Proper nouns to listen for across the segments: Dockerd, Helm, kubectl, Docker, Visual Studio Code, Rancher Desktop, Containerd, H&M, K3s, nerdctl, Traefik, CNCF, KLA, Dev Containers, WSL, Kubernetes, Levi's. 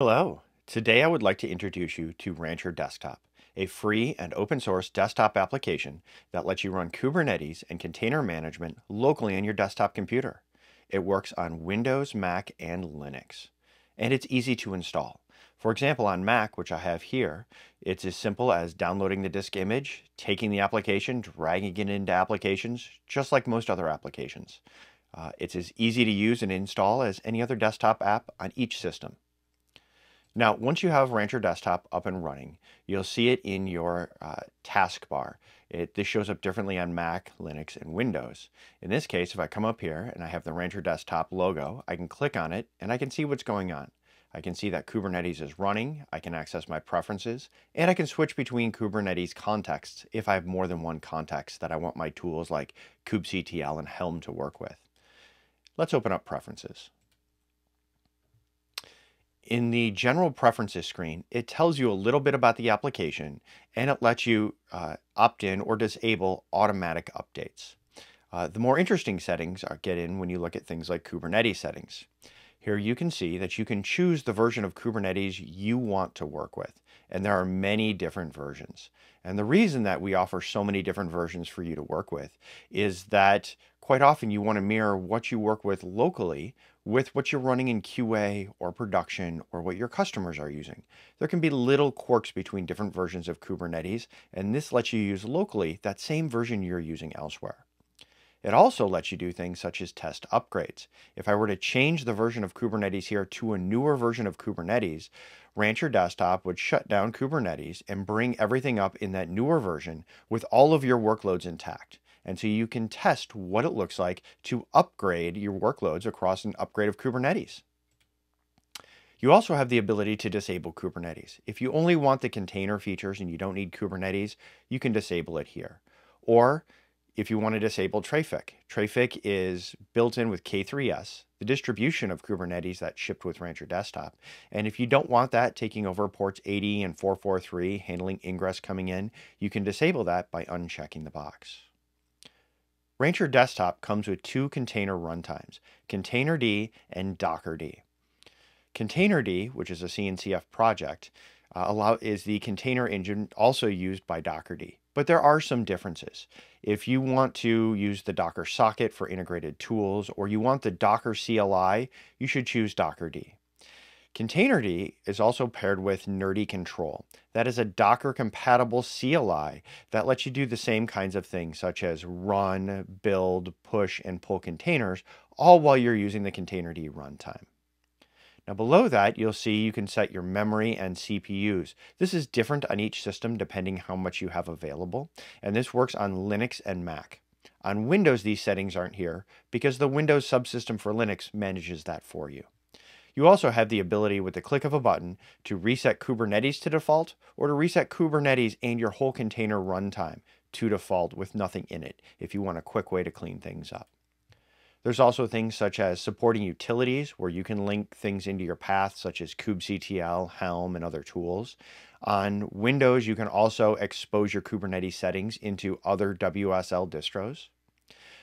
Hello, today I would like to introduce you to Rancher Desktop, a free and open source desktop application that lets you run Kubernetes and container management locally on your desktop computer. It works on Windows, Mac, and Linux, and it's easy to install. For example, on Mac, which I have here, it's as simple as downloading the disk image, taking the application, dragging it into applications, just like most other applications. It's as easy to use and install as any other desktop app on each system. Now, once you have Rancher Desktop up and running, you'll see it in your taskbar. This shows up differently on Mac, Linux, and Windows. In this case, if I come up here and I have the Rancher Desktop logo, I can click on it and I can see what's going on. I can see that Kubernetes is running, I can access my preferences, and I can switch between Kubernetes contexts if I have more than one context that I want my tools like kubectl and Helm to work with. Let's open up Preferences. In the General Preferences screen, it tells you a little bit about the application, and it lets you opt in or disable automatic updates. The more interesting settings get in when you look at things like Kubernetes settings. Here you can see that you can choose the version of Kubernetes you want to work with, and there are many different versions. And the reason that we offer so many different versions for you to work with is that quite often you want to mirror what you work with locally with what you're running in QA or production or what your customers are using. There can be little quirks between different versions of Kubernetes, and this lets you use locally that same version you're using elsewhere. It also lets you do things such as test upgrades. If I were to change the version of Kubernetes here to a newer version of Kubernetes, Rancher Desktop would shut down Kubernetes and bring everything up in that newer version with all of your workloads intact. And so you can test what it looks like to upgrade your workloads across an upgrade of Kubernetes. You also have the ability to disable Kubernetes. If you only want the container features and you don't need Kubernetes, you can disable it here. Or if you want to disable Traefik. Traefik is built in with K3s, the distribution of Kubernetes that's shipped with Rancher Desktop. And if you don't want that taking over ports 80 and 443, handling ingress coming in, you can disable that by unchecking the box. Rancher Desktop comes with two container runtimes, Containerd and Dockerd. Containerd, which is a CNCF project, is the container engine also used by Dockerd, but there are some differences. If you want to use the Docker socket for integrated tools, or you want the Docker CLI, you should choose Dockerd. Containerd is also paired with nerdctl. That is a Docker compatible CLI that lets you do the same kinds of things such as run, build, push, and pull containers, all while you're using the Containerd runtime. Now below that, you'll see you can set your memory and CPUs. This is different on each system depending how much you have available, and this works on Linux and Mac. On Windows, these settings aren't here because the Windows subsystem for Linux manages that for you. You also have the ability with the click of a button to reset Kubernetes to default or to reset Kubernetes and your whole container runtime to default with nothing in it if you want a quick way to clean things up. There's also things such as supporting utilities where you can link things into your path such as kubectl, Helm, and other tools. On Windows, you can also expose your Kubernetes settings into other WSL distros.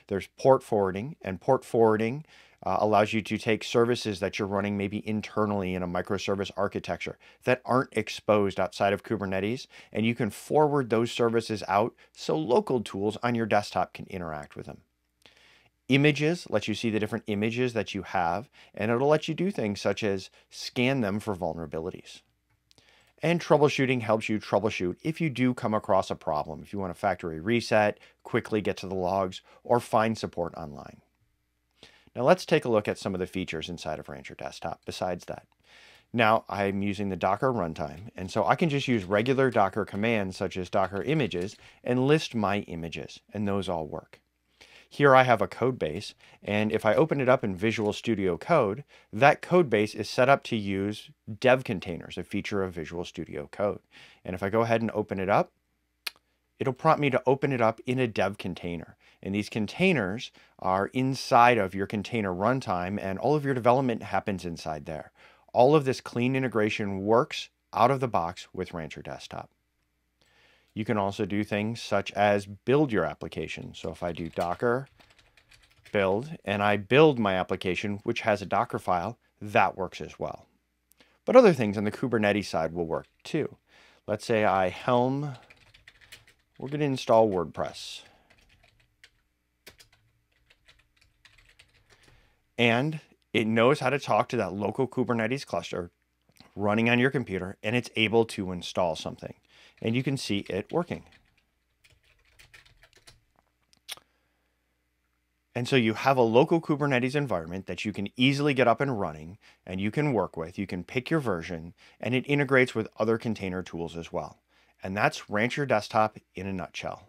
There's port forwarding, and port forwarding allows you to take services that you're running maybe internally in a microservice architecture that aren't exposed outside of Kubernetes, and you can forward those services out so local tools on your desktop can interact with them. Images lets you see the different images that you have, and it'll let you do things such as scan them for vulnerabilities. And troubleshooting helps you troubleshoot if you do come across a problem, if you want a factory reset, quickly get to the logs, or find support online. Now let's take a look at some of the features inside of Rancher Desktop besides that. Now I'm using the Docker runtime, and so I can just use regular Docker commands such as Docker images and list my images, and those all work. Here I have a code base, and if I open it up in Visual Studio Code, that code base is set up to use Dev Containers, a feature of Visual Studio Code. And if I go ahead and open it up, it'll prompt me to open it up in a Dev Container. And these containers are inside of your container runtime, and all of your development happens inside there. All of this clean integration works out of the box with Rancher Desktop. You can also do things such as build your application. So if I do Docker build and I build my application, which has a Docker file, that works as well. But other things on the Kubernetes side will work too. Let's say I Helm, we're going to install WordPress. And it knows how to talk to that local Kubernetes cluster running on your computer, and it's able to install something. And you can see it working. And so you have a local Kubernetes environment that you can easily get up and running, and you can work with, you can pick your version, and it integrates with other container tools as well. And that's Rancher Desktop in a nutshell.